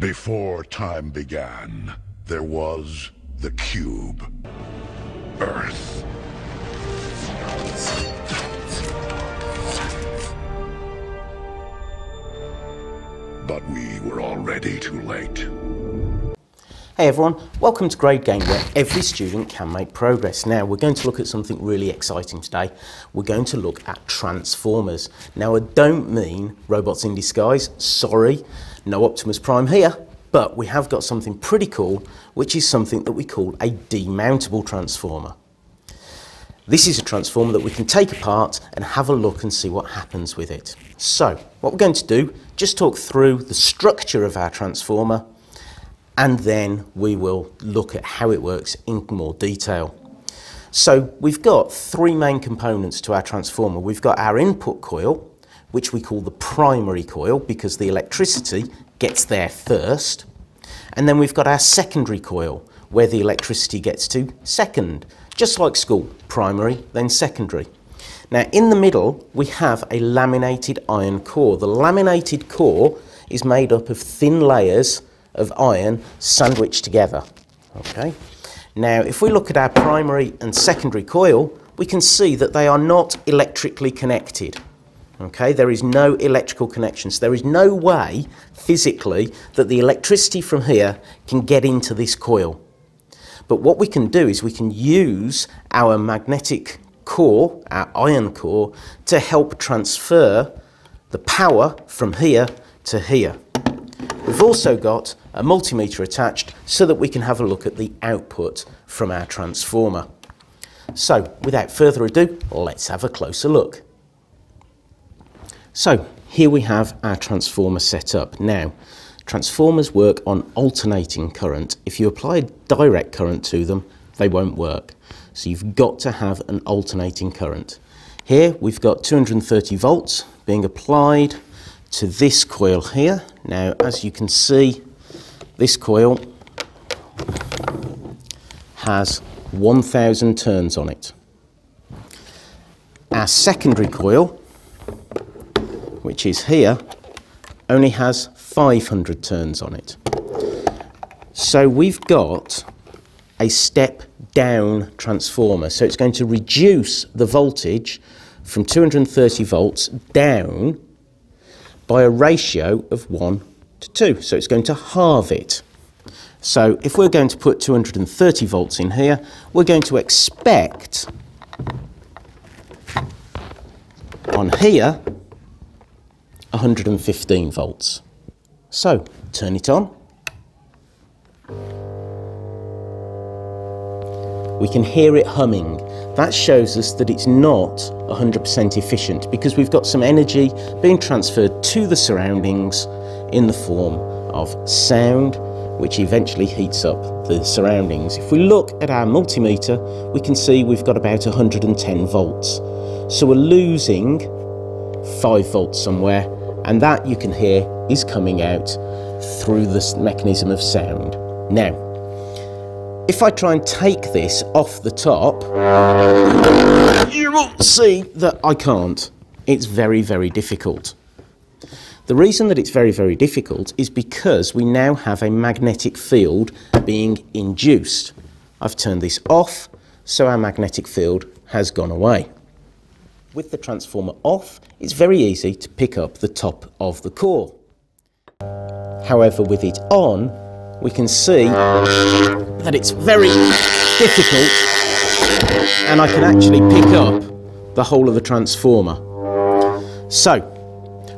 Before time began, there was the cube, Earth. But we were already too late. Hey everyone, welcome to Grade Game, where every student can make progress. Now we're going to look at something really exciting today. We're going to look at Transformers. Now I don't mean robots in disguise, sorry, no Optimus Prime here, but we have got something pretty cool, which is something that we call a demountable transformer. This is a transformer that we can take apart and have a look and see what happens with it. So what we're going to do, just talk through the structure of our transformer, and then we will look at how it works in more detail. So we've got three main components to our transformer. We've got our input coil, which we call the primary coil because the electricity gets there first. And then we've got our secondary coil, where the electricity gets to second. Just like school, primary, then secondary. Now in the middle, we have a laminated iron core. The laminated core is made up of thin layers of iron sandwiched together. Okay. Now if we look at our primary and secondary coil, we can see that they are not electrically connected. Okay, there is no electrical connections. There is no way physically that the electricity from here can get into this coil. But what we can do is we can use our magnetic core, our iron core, to help transfer the power from here to here. We've also got a multimeter attached so that we can have a look at the output from our transformer. So without further ado, let's have a closer look. So here we have our transformer set up. Now transformers work on alternating current. If you apply a direct current to them, they won't work. So you've got to have an alternating current. Here we've got 230 volts being applied to this coil here. Now as you can see, this coil has 1,000 turns on it. Our secondary coil, which is here, only has 500 turns on it. So we've got a step down transformer. So it's going to reduce the voltage from 230 volts down by a ratio of 1 to 2. So it's going to halve it. So if we're going to put 230 volts in here, we're going to expect on here 115 volts. So turn it on. We can hear it humming. That shows us that it's not 100% efficient because we've got some energy being transferred to the surroundings in the form of sound, which eventually heats up the surroundings. If we look at our multimeter, we can see we've got about 110 volts. So we're losing 5 volts somewhere, and that you can hear is coming out through this mechanism of sound. Now, if I try and take this off the top, you will see that I can't. It's very, very difficult. The reason that it's very, very difficult is because we now have a magnetic field being induced. I've turned this off, so our magnetic field has gone away. With the transformer off, it's very easy to pick up the top of the core. However, with it on, we can see that it's very difficult, and I can actually pick up the whole of the transformer. So,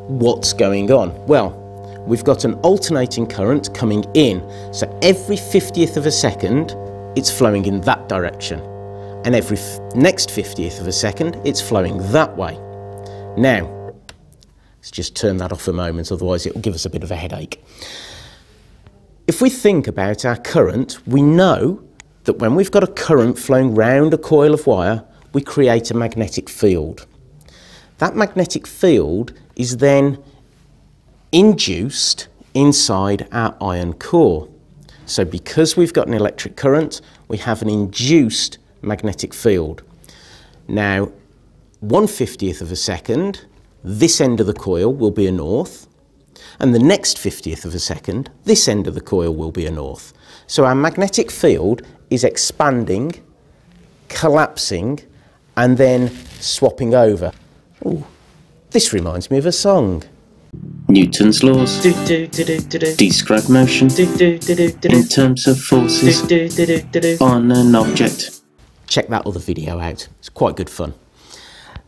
what's going on? Well, we've got an alternating current coming in, so every 50th of a second, it's flowing in that direction. And every next 50th of a second, it's flowing that way. Now, let's just turn that off a moment, otherwise it will give us a bit of a headache. If we think about our current, we know that when we've got a current flowing round a coil of wire, we create a magnetic field. That magnetic field is then induced inside our iron core. So because we've got an electric current, we have an induced magnetic field. Now, 1/50th of a second, this end of the coil will be a north, and the next 50th of a second, this end of the coil will be a north. So our magnetic field is expanding, collapsing, and then swapping over. Ooh, this reminds me of a song. Newton's laws describe motion in terms of forces on an object. Check that other video out, it's quite good fun.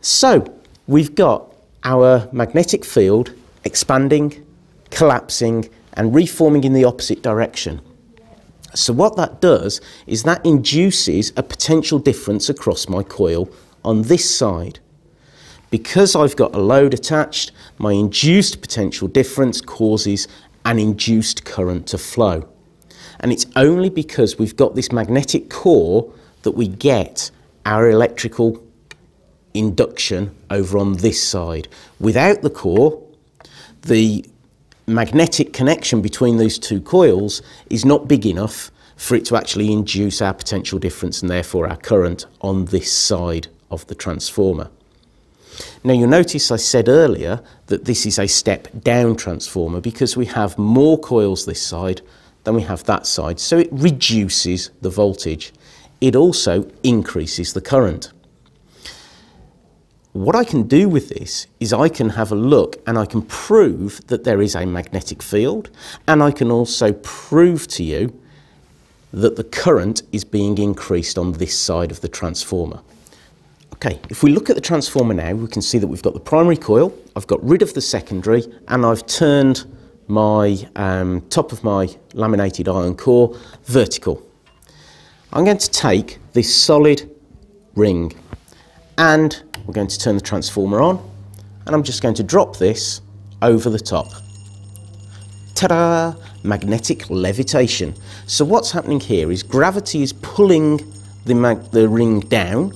So we've got our magnetic field expanding, collapsing and reforming in the opposite direction. So what that does is that induces a potential difference across my coil on this side. Because I've got a load attached, my induced potential difference causes an induced current to flow. And it's only because we've got this magnetic core that we get our electrical induction over on this side. Without the core, the magnetic connection between these two coils is not big enough for it to actually induce our potential difference and therefore our current on this side of the transformer. Now you'll notice I said earlier that this is a step down transformer because we have more coils this side than we have that side, so it reduces the voltage. It also increases the current. What I can do with this is I can have a look and I can prove that there is a magnetic field, and I can also prove to you that the current is being increased on this side of the transformer. Okay, if we look at the transformer now, we can see that we've got the primary coil, I've got rid of the secondary, and I've turned my top of my laminated iron core vertical. I'm going to take this solid ring and we're going to turn the transformer on, and I'm just going to drop this over the top. Ta-da! Magnetic levitation. So what's happening here is gravity is pulling the ring down,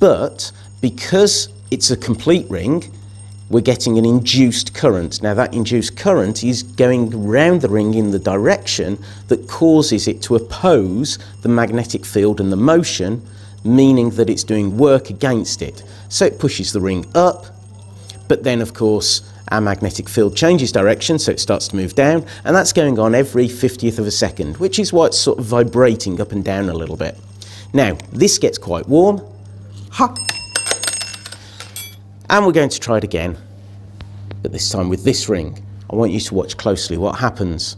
but because it's a complete ring, we're getting an induced current. Now that induced current is going round the ring in the direction that causes it to oppose the magnetic field and the motion, meaning that it's doing work against it. So it pushes the ring up, but then of course our magnetic field changes direction, so it starts to move down, and that's going on every 50th of a second, which is why it's sort of vibrating up and down a little bit. Now this gets quite warm. Ha! And we're going to try it again, but this time with this ring. I want you to watch closely what happens.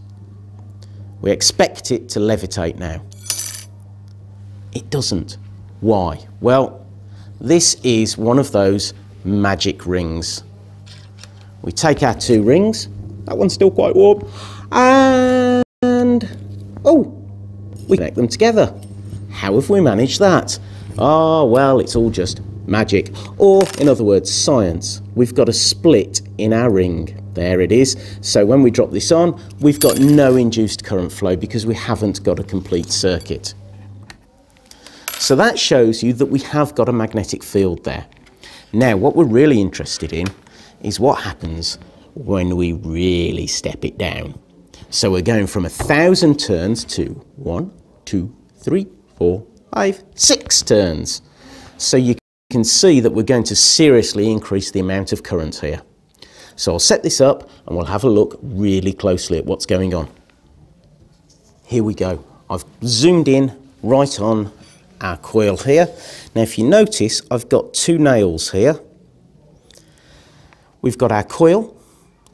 We expect it to levitate now. It doesn't. Why? Well, this is one of those magic rings. We take our two rings, that one's still quite warm, and oh, we connect them together. How have we managed that? Ah, well, it's all just magic, or in other words, science. We've got a split in our ring. There it is. So when we drop this on, we've got no induced current flow because we haven't got a complete circuit. So that shows you that we have got a magnetic field there. Now, what we're really interested in is what happens when we really step it down. So we're going from 1,000 turns to 1, 2, 3, 4, 5, 6 turns. So you can see that we're going to seriously increase the amount of current here. So I'll set this up and we'll have a look really closely at what's going on. Here we go. I've zoomed in right on our coil here. Now if you notice, I've got two nails here. We've got our coil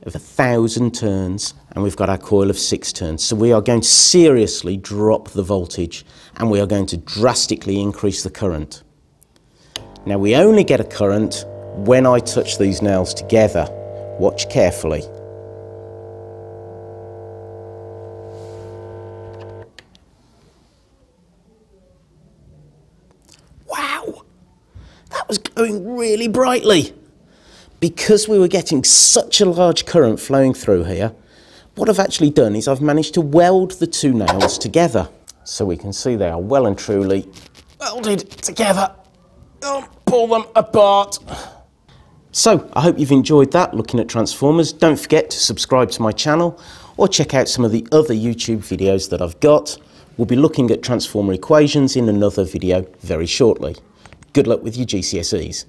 of 1,000 turns and we've got our coil of 6 turns. So we are going to seriously drop the voltage and we are going to drastically increase the current. Now we only get a current when I touch these nails together. Watch carefully. Wow! That was going really brightly. Because we were getting such a large current flowing through here, what I've actually done is I've managed to weld the two nails together. So we can see they are well and truly welded together. Don't pull them apart. So I hope you've enjoyed that, looking at transformers. Don't forget to subscribe to my channel or check out some of the other YouTube videos that I've got. We'll be looking at transformer equations in another video very shortly. Good luck with your GCSEs.